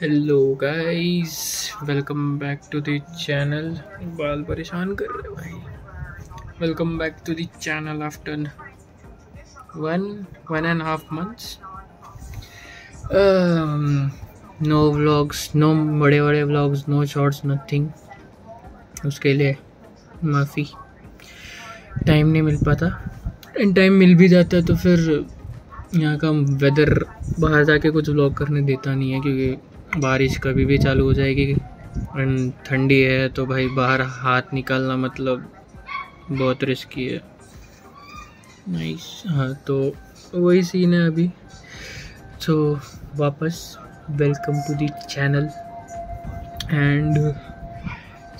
Hello guys, welcome back to the channel. बाल परेशान कर रहे भाई। Welcome back to the channel after one and half months. No vlogs, no बड़े बड़े व्लॉग्स, नो शॉर्ट्स, नथिंग। उसके लिए माफ़ी, टाइम नहीं मिल पाता। एंड टाइम मिल भी जाता है तो फिर यहाँ का वेदर बाहर जाके कुछ व्लॉग करने देता नहीं है, क्योंकि बारिश कभी भी चालू हो जाएगी एंड ठंडी है तो भाई बाहर हाथ निकालना मतलब बहुत रिस्की है। नाइस। हाँ, तो वही सीन है अभी। तो वापस welcome to the channel. And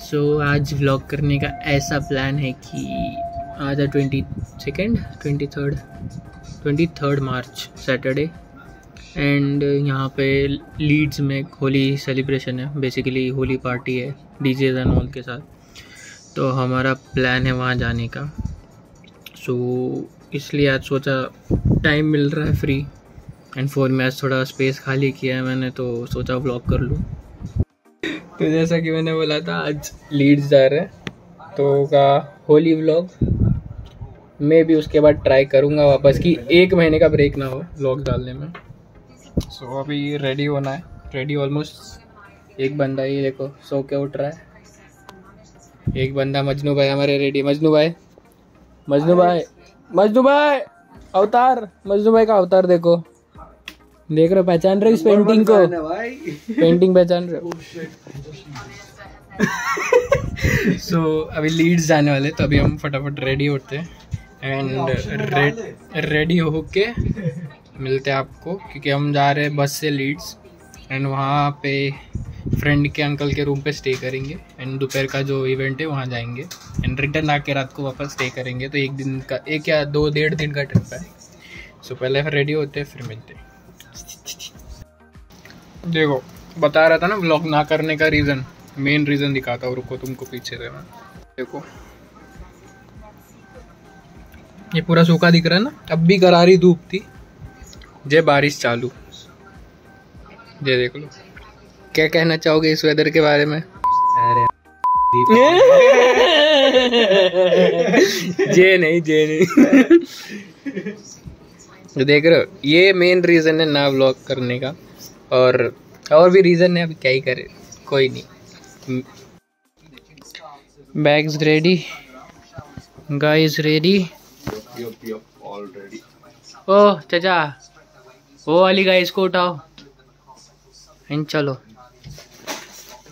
so आज व्लॉग करने का ऐसा प्लान है कि आज है 23 मार्च, सैटरडे। एंड यहाँ पे लीड्स में होली सेलिब्रेशन है, बेसिकली होली पार्टी है डीजे एंड ऑल के साथ। तो हमारा प्लान है वहाँ जाने का। सो इसलिए आज सोचा, टाइम मिल रहा है फ्री एंड फोन में आज थोड़ा स्पेस खाली किया है मैंने, तो सोचा व्लॉग कर लूँ। तो जैसा कि मैंने बोला था, आज लीड्स जा रहे हैं तो होगा होली व्लॉग। मैं भी उसके बाद ट्राई करूँगा वापस कि एक महीने का ब्रेक ना हो व्लॉग डालने में। सो अभी रेडी होना है, रेडी ऑलमोस्ट। एक बंदा ही देखो सो के उठ रहा है। एक बंदा मजनू भाई हमारे रेडी। मजनू भाई अवतार, मजनू भाई का अवतार देखो। देख रहे हो, पहचान रहे हो इस पेंटिंग को? पेंटिंग पहचान रहे हो? सो अभी लीड्स जाने वाले, तो अभी हम फटाफट रेडी होते हैं एंड रेडी होके मिलते हैं आपको, क्योंकि हम जा रहे हैं बस से लीड्स एंड वहाँ पे फ्रेंड के अंकल के रूम पे स्टे करेंगे एंड दोपहर का जो इवेंट है वहाँ जाएंगे एंड रिटर्न आके रात को वापस स्टे करेंगे। तो एक या डेढ़ दिन का ट्रिप है। सो पहले फिर रेडी होते हैं, फिर मिलते हैं। देखो, बता रहा था ना व्लॉग ना करने का रीज़न, मेन रीज़न दिखाता हूँ, रुको तुमको पीछे देना। देखो ये पूरा सूखा दिख रहा है ना, अब भी करारी धूप थी, जय बारिश चालू। जय देख लो, क्या कहना चाहोगे इस वेदर के बारे में? अरे जे नहीं देख रहे हो, ये मेन रीज़न है ना व्लॉग करने का। और भी रीज़न है, अभी क्या ही करें, कोई नहीं। Bags ready, guys ready. Oh चाचा, वो वाली गाइस को उठाओ एंड चलो।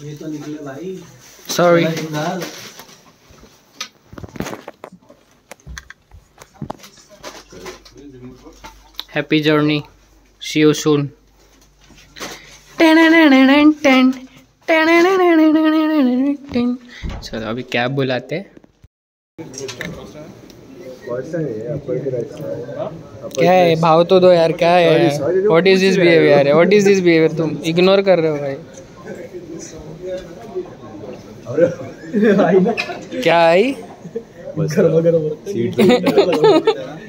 ये तो निकले भाई, sorry. Happy journey, see you soon. चलो अभी कैब बुलाते हैं। क्या है भाव तो दो यार, क्या है? What is this behaviour? तुम इग्नोर कर रहे हो भाई। क्या आई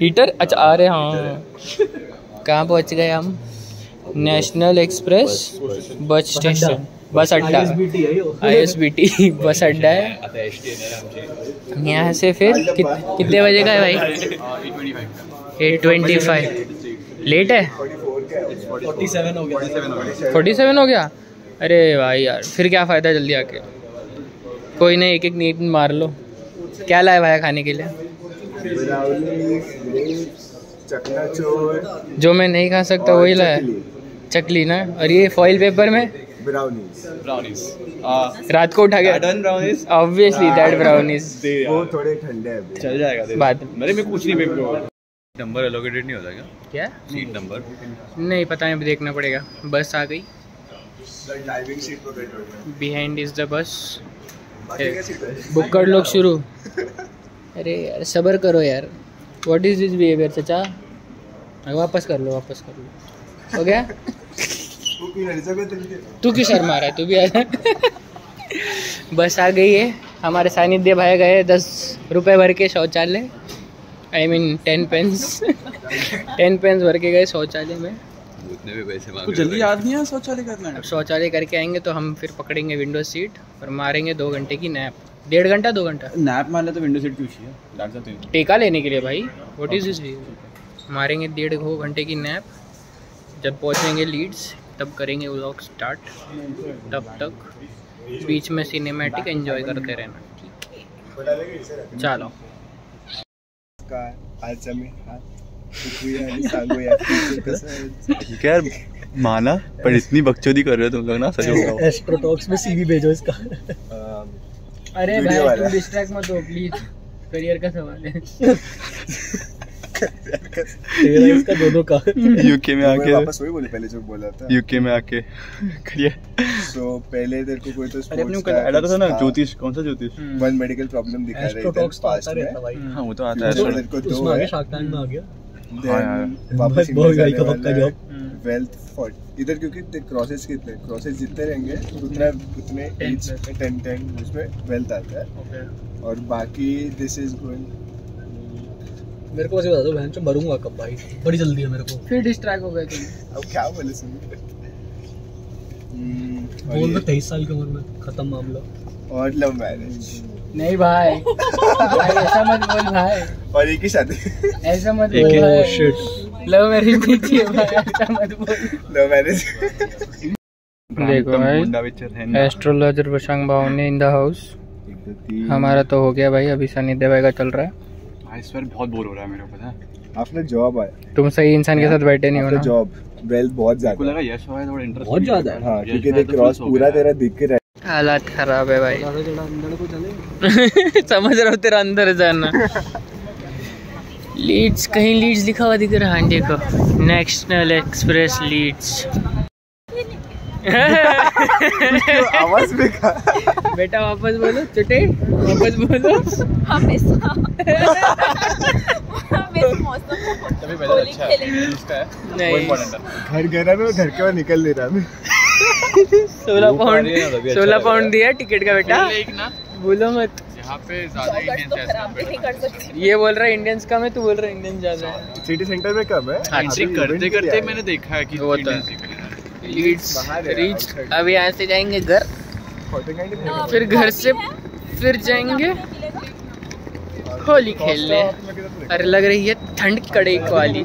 हीटर? अच्छा, अरे हाँ, कहाँ पहुँच गए हम? नेशनल एक्सप्रेस बस स्टेशन, बस अड्डा, ISBT बस अड्डा है। यहाँ से फिर कितने बजे का है भाई? 8:25। लेट है, 47 हो गया। अरे भाई यार, फिर क्या फ़ायदा जल्दी आके। कोई नहीं, एक नींद मार लो। क्या लाए भाई खाने के लिए? जो मैं नहीं खा सकता वही लाया, चकली ना। और ये फॉइल पेपर में ब्राउनीज रात को उठा गया। Obviously that brownies. वो थोड़े ठंडे हैं, चल जाएगा बाद में। कुछ नहीं, नंबर एलोकेटेड नहीं होता क्या? सीट नंबर नहीं पता है, देखना पड़ेगा। बस आ गई, behind is the bus. Book कर लोग शुरू। अरे यार सब्र करो यार। व्हाट इज दिस बिहेवियर चाचा? वापस कर लो, हो गया। तू क्यों शर्मा रहा है? तू भी आ जा। बस आ गई है। हमारे सानिध्य भाई गए 10 रुपये भर के शौचालय, 10 पेंस भर के गए शौचालय में। उतने भी पैसे मांग रहे हैं। जल्दी याद नहीं है शौचालय करना है। शौचालय करके आएंगे तो हम फिर पकड़ेंगे विंडो सीट और मारेंगे 2 घंटे की नैप, 1.5 घंटा 2 घंटा नैप मार ले तो विंडो सीट क्यों चाहिए टेका लेने के लिए भाई? व्हाट इज दिस वी? मारेंगे 1.5 घंटे की नैप, जब पहुँचेंगे लीड्स तब करेंगे व्लॉग स्टार्ट, तब तक बीच में सिनेमैटिक एंजॉय करते रहना। चलो क्या माना, पर इतनी बकचोदी कर रहे हो तुम लोग ना, सच बताओ। एस्ट्रो टॉक्स में सीवी भेजो इसका। अरे भाई तुम डिस्ट्रैक्ट मत हो प्लीज, करियर का सवाल है। तेरा इसका दोनों का यूके में आके वापस वही बोले पहले जो बोला था यूके में आके करियर। सो पहले तेरे को कोई तो अरे अपने को ऐड आता था ना ज्योतिष, कौन सा ज्योतिष वन मेडिकल प्रॉब्लम दिखा रहा था पास में। हां वो तो आता है तेरे को दो आगे शाकतान में आ गया। हां वापस बहुत गाड़ी का पक्का जॉब वेल्थ फॉर्ट इधर, क्योंकि क्रॉसेस कितने क्रॉसेस जितने रहेंगे उतना उतने 10 उसमें वेल्थ आता है और बाकी दिस इज गोइंग। मेरे को बस बता दो बहन से मरूंगा कब भाई, बड़ी जल्दी है मेरे को। फिर डिस्ट्रैक्ट हो गए तुम, अब क्या बोले सुन। बोल दो 23 साल की उम्र में खत्म मामला और लव मैरिज। नहीं भाई भाई ऐसा मत बोल भाई, और एक ही शादी ऐसा मत बोल भाई। ओह शिट, लव मैरिज कीजिए भाई, ऐसा मत बोल लव मैरिज। देखो भाई एस्ट्रोलॉजर वशांग भाव ने इन द हाउस। हमारा तो हो गया भाई, अभी सनी देवाई का चल रहा है। इस बार बहुत बोर हो रहा है मेरे को, पता है आपने जॉब आया। तुम सही इंसान के साथ बैठे नहीं हो ना। जॉब वेल्थ बहुत ज्यादा लगा यश भाई, थोड़ा इंटरेस्ट बहुत ज्यादा है। हां क्योंकि देख क्रॉस पूरा तेरा दिख के रहा है। हालत खराब है भाई, थोड़ा अंदर को चले। समझ रहा हूं तेरा अंदर जाना। लीड्स कहीं लीड्स लिखा हुआ दिख रहा है, देखो नेशनल एक्सप्रेस लीड्स। आवाज में का बेटा वापस बोलो, छोटे वापस बोलो। हमेशा तभी पहले अच्छा है नहीं घर गया ना, घर के बाहर निकल ले रहा मैं। 16 पाउंड दिया टिकट का बेटा, बोलो मत। यहाँ पे ज़्यादा इंडियंस, ये बोल रहा है इंडियंस कम है, तू बोल रहा है इंडियन ज़्यादा है। सिटी सेंटर में कम है, करते करते मैंने देखा है कि लीड्स रीच। अब यहाँ से जाएंगे घर, फिर घर से फिर जाएंगे होली खेलने। अरे लग रही है ठंड की कड़े वाली।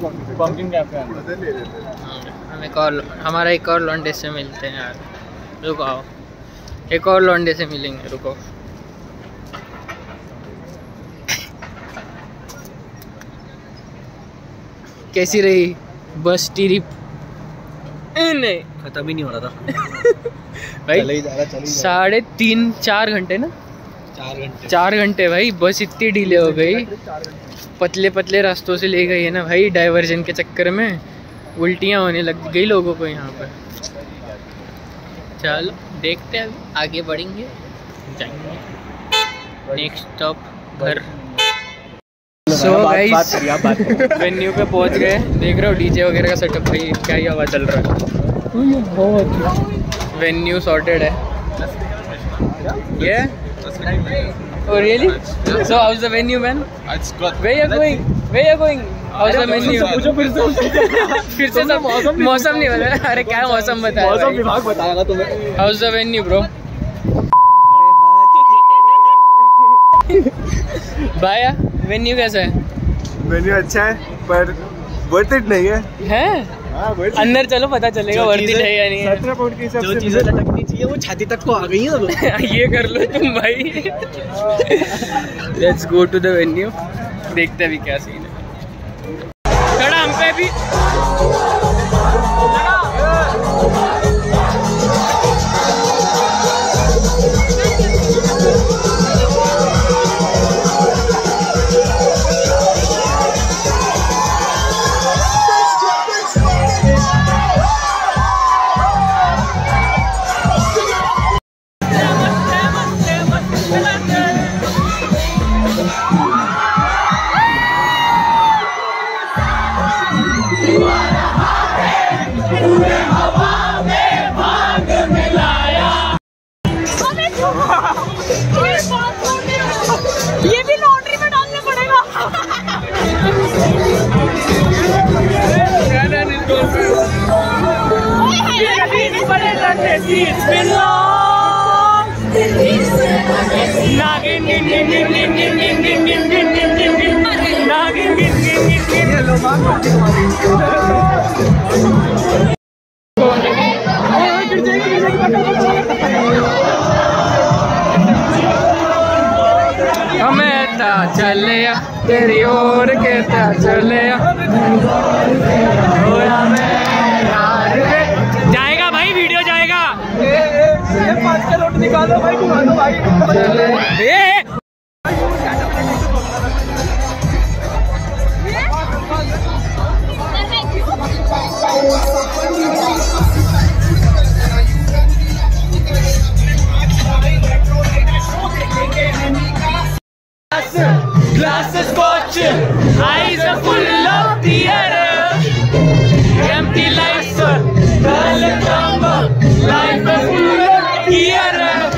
हम एक और हमारा एक और लॉन्डे से मिलते हैं यार, रुको आओ एक और लॉन्डे से मिलेंगे, रुको। कैसी रही बस ट्रिप? नहीं खत्म ही नहीं हो रहा था भाई। 3.5-4 घंटे ना, 4 घंटे भाई बस इतनी डिले हो गई। पतले पतले रास्तों से ले गई है ना भाई, डाइवर्जन के चक्कर में उल्टियाँ होने लग गई लोगों को यहाँ पर। चलो देखते हैं आगे बढ़ेंगे, जाएंगे नेक्स्ट स्टॉप घर। सो गाइस वेन्यू पे पहुँच गए, देख रहे हो डीजे वगैरह का सेटअप भाई, क्या ही हवा चल रहा है। बहुत वेन्यू सॉर्टेड है ये। Oh really? So how's the venue man? It's good. Where you going? How's the venue? पूछो फिर से सब मौसम नहीं बता। अरे क्या मौसम बताया? मौसम विभाग बताएगा तुम्हें। How's the venue bro? भाया वेन्यू कैसा है? वेन्यू अच्छा है पर वर्थ इट नहीं है। है? अंदर चलो पता चलेगा वर्थ इट है या नहीं। 17 पाउंड के हिसाब से जो चीजें लटकनी चाहिए वो छाती तक को आ गई है। ये कर लो तुम भाई। Let's go to the venue, देखते हैं क्या सीन है। खड़ा हम पे भी Manchester, it's been long. Nagging, जाएगा भाई, वीडियो जाएगा। रोड निकालो भाई, घुमालो भाई। Glasses scotch, eyes are full of tears. Empty lights are dull amber, life is full of tears.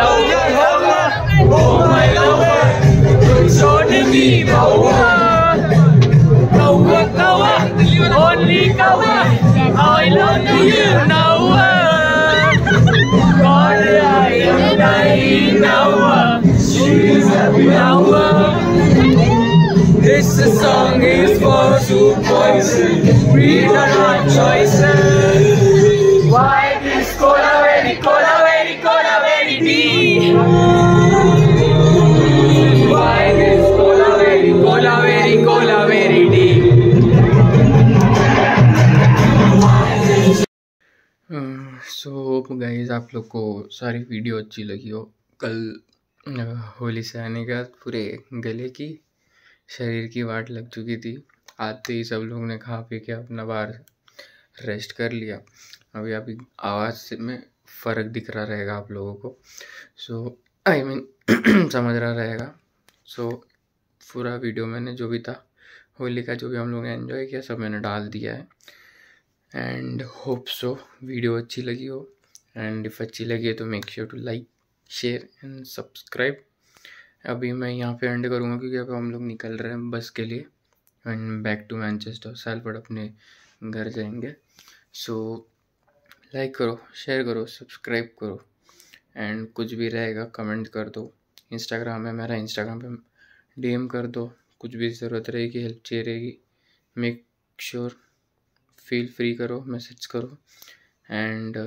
Lover, lover, oh my lover, show me power, power, power, only power. I love you now. God, I am dying now. She's happy now. This song is for two voices. We don't have choices. Why this cola very, cola very, cola very deep? Why this cola very, cola very, cola very deep? So guys, आप लोग को सारी video अच्छी लगी हो। कल होली से आने के बाद पूरे गले की शरीर की वाट लग चुकी थी। आते ही सब लोग ने खा पी के अपना बाहर रेस्ट कर लिया। अभी आपकी आवाज़ में फ़र्क दिख रहा रहेगा आप लोगों को। सो आई मीन समझ रहा रहेगा। सो पूरा वीडियो मैंने जो भी था होली का, जो भी हम लोग ने एंजॉय किया, सब मैंने डाल दिया है। एंड होप सो वीडियो अच्छी लगी हो। एंड इफ़ अच्छी लगी है तो make sure to like, share and subscribe. अभी मैं यहाँ पे एंड करूँगा क्योंकि अब हम लोग निकल रहे हैं बस के लिए and back to Manchester. Salford अपने घर जाएंगे। सो लाइक करो, शेयर करो, सब्सक्राइब करो एंड कुछ भी रहेगा कमेंट कर दो। इंस्टाग्राम है मेरा, इंस्टाग्राम पे डीएम कर दो। कुछ भी ज़रूरत रहेगी, हेल्प चाहिए रहेगी, मेक श्योर फील फ्री करो, मैसेज करो। एंड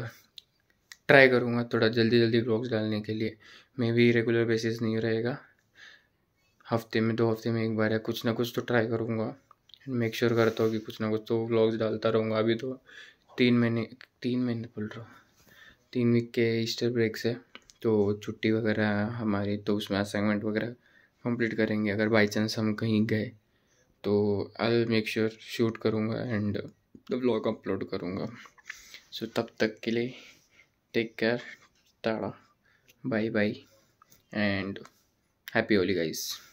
ट्राई करूँगा थोड़ा जल्दी जल्दी ब्लॉग्स डालने के लिए। मे भी रेगुलर बेसिस नहीं रहेगा, हफ्ते में 2 हफ्ते में एक बार या कुछ ना कुछ तो ट्राई करूँगा। एंड मेक श्योर करता हूँ कि कुछ ना कुछ तो ब्लॉग्स डालता रहूँगा। अभी तो 3 महीने बोल रहा हूँ, 3 वीक के ईस्टर ब्रेक से तो छुट्टी वगैरह हमारी, तो उसमें असाइनमेंट वगैरह कंप्लीट करेंगे। अगर बाई चांस हम कहीं गए तो आई मेक श्योर शूट करूँगा एंड ब्लॉग अपलोड करूँगा। सो तब तक के लिए take care, tata, bye bye and happy Holi guys.